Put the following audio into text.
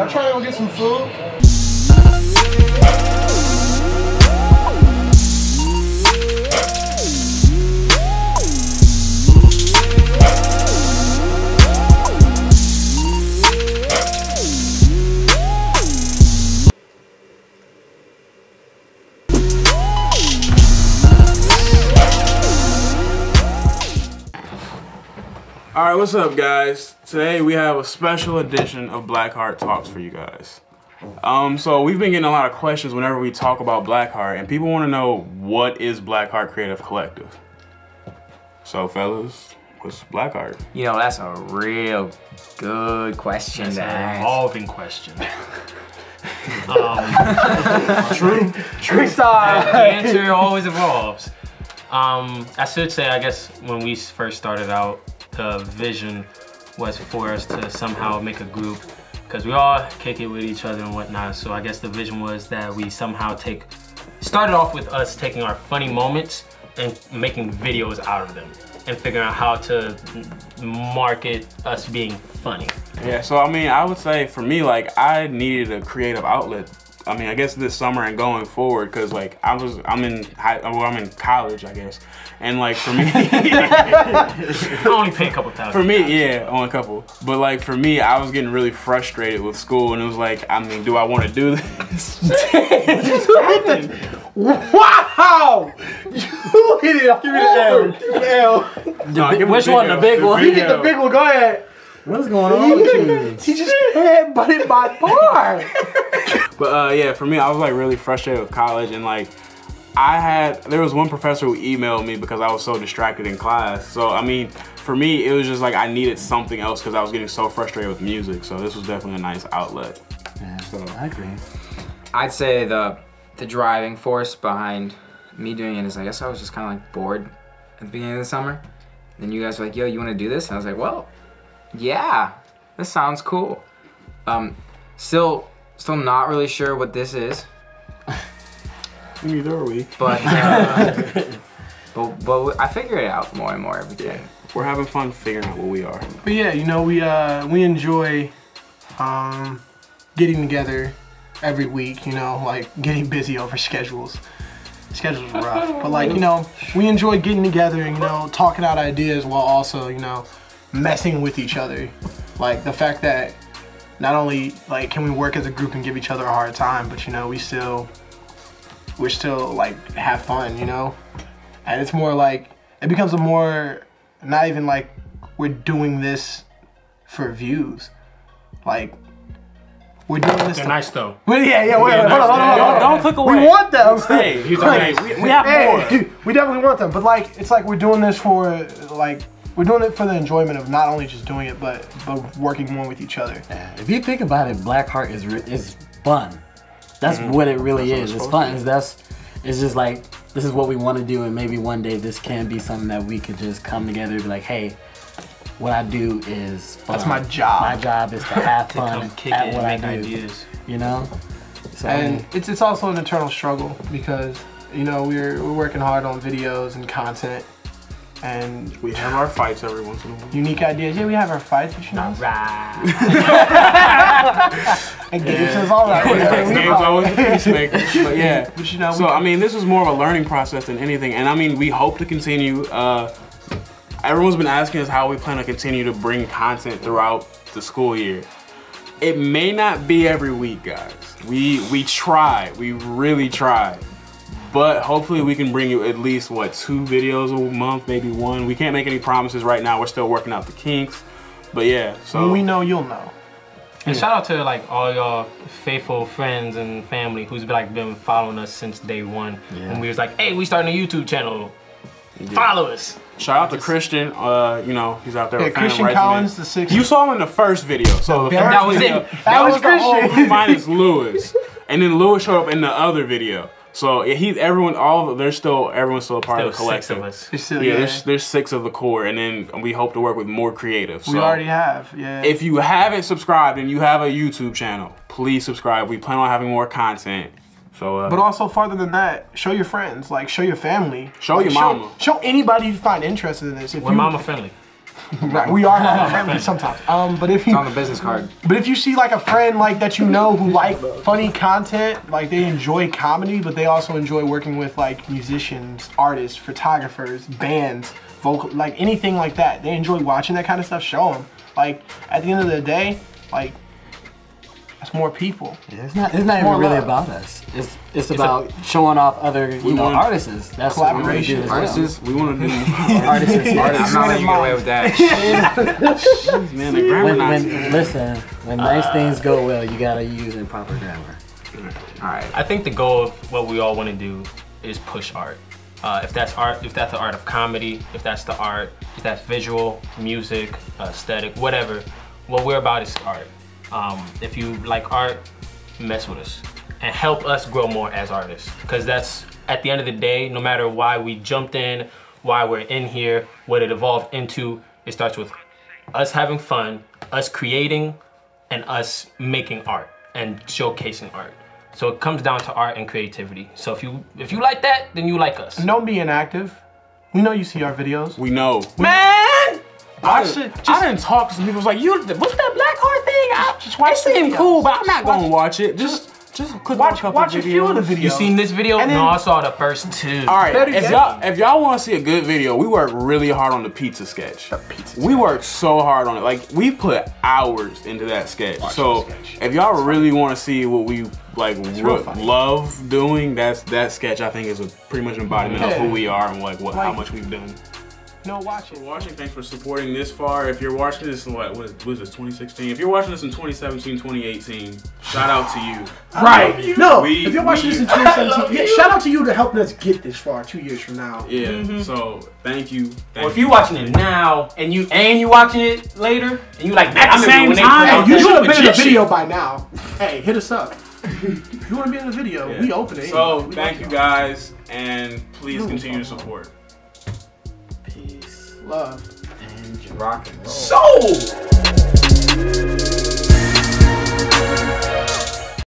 y'all try to go get some food? Alright, what's up guys? Today we have a special edition of Black Heart Talks for you guys. So we've been getting a lot of questions whenever we talk about Black Heart, and people want to know, what is Black Heart Creative Collective? So fellas, what's Black Heart? You know, that's a real good question. That's an evolving question. True star. The answer always evolves. I should say, I guess when we first started out, the vision was for us to somehow make a group, because we all kick it with each other and whatnot. So I guess the vision was that we somehow started off with us taking our funny moments and making videos out of them and figuring out how to market us being funny. Yeah, so I mean, I would say for me, like, I needed a creative outlet. I mean, I guess this summer and going forward, cause like I'm in college, I guess, and like for me, I only pay a couple thousand. For me, yeah, only a couple. But like for me, I was getting really frustrated with school, and it was like, I mean, do I want to do this? Wow! You hit it. Give me the L. Give me the L. No, which one? The big one. You get the big one. Go ahead. What's going on with you? He just headbutted my bar. But yeah, for me, I was like really frustrated with college, and like there was one professor who emailed me because I was so distracted in class. So I mean, for me, it was just like I needed something else because I was getting so frustrated with music. So this was definitely a nice outlet. Yeah, so I agree. I'd say the driving force behind me doing it is, I guess I was just kind of like bored at the beginning of the summer. And then you guys were like, yo, you want to do this? And I was like, well, yeah, this sounds cool. Still not really sure what this is. Neither are we. But, but I figure it out more and more every day. We're having fun figuring out what we are. But yeah, you know, we enjoy getting together every week, you know, like getting busy over schedules. Schedules are rough, but like, you know, we enjoy getting together and, you know, talking out ideas while also, you know, messing with each other. Like the fact that not only like can we work as a group and give each other a hard time, but you know, we're still like have fun, you know? And it's more like, it becomes a more, not even like we're doing this for views. Like we're doing this. They're nice though. Well, yeah, wait, hold on. Don't click away. We want them. Hey, we have more. Hey, we definitely want them, but like, it's like we're doing this for like, we're doing it for the enjoyment of not only just doing it, but working more with each other. Yeah, if you think about it, Black Heart is fun. That's what it really is. It's fun. It's just like, this is what we want to do, and maybe one day this can be something that we could just come together and be like, hey, what I do is fun. That's my job. My job is to have fun at what I do. You know? So, and it's also an eternal struggle because, you know, we're working hard on videos and content. And we have our fights every once in a while. Unique ideas. Yeah, we have our fights, but you know. Right. And games is all that. Games always peacemaker. But yeah. But you know, so I mean, this is more of a learning process than anything, and I mean, we hope to continue. Everyone's been asking us how we plan to continue to bring content throughout the school year. It may not be every week, guys. We try. We really try. But hopefully we can bring you at least, what, 2 videos a month, maybe 1. We can't make any promises right now. We're still working out the kinks. But yeah, so. When we know, you'll know. And shout out to like all y'all faithful friends and family who's like been following us since day one. Yeah. When we was like, hey, we starting a YouTube channel. Yeah. Follow us. Shout out to Christian, you know, he's out there. Yeah, with Christian Collins, the 6th. You saw him in the first video. So the first video, that was Christian. Minus Lewis. And then Lewis showed up in the other video. So yeah, everyone's still a part of the collective. 6 of us. There's 6 of the core, and then we hope to work with more creatives. So we already have, yeah. If you haven't subscribed and you have a YouTube channel, please subscribe. We plan on having more content. So, but also farther than that, show your friends, like show your family, show your mama, show anybody you find interested in this. We're mama friendly. We are not family sometimes. But if you, it's on the business card. But if you see like a friend like that you know who like funny content, like they enjoy comedy, but they also enjoy working with like musicians, artists, photographers, bands, vocal, like anything like that. They enjoy watching that kind of stuff. Show them. Like at the end of the day, like. That's more people. Yeah, it's not even really about us. It's about showing off other artists. That's collaboration. Artists. We want to do artists. I'm not letting you get away with that. Jeez, man, the grammar Nazi. Listen, when nice things go well, you gotta use improper grammar. All right. I think the goal of what we all want to do is push art. If that's art, if that's the art of comedy, if that's the art, if that's visual, music, aesthetic, whatever. What we're about is art. If you like art, mess with us and help us grow more as artists, because that's at the end of the day, no matter why we jumped in, why we're in here, what it evolved into, it starts with us having fun, us creating, and us making art and showcasing art. So it comes down to art and creativity. So if you like that, then you like us. Don't be inactive. We know you see our videos. We know. Man! I didn't talk to some people. Was like, you, what's that Black Heart thing? It seemed cool, but I'm not gonna watch it. Just click watch a couple videos. Few of the videos. You seen this video? No, I saw the first two. All right, if y'all want to see a good video, we worked really hard on the pizza sketch. We worked so hard on it. Like we put hours into that sketch. If y'all really want to see what we like, love doing, that sketch. I think is a pretty much embodiment of who we are and like how much we've done. No, watch it. For watching, thanks for supporting this far. If you're watching this in like, what is this, 2016? If you're watching this in 2017, 2018, shout out to you. Right. No, if you're watching this in 2017, yeah, shout out to you to helping us get this far 2 years from now. Yeah, so thank you. Or if you're watching it now and you watching it later and you like, at the same time, you should have been in the video by now. Hey, hit us up. If you want to be in the video, we open it. So thank you guys, and please continue to support. Love and rock and roll. So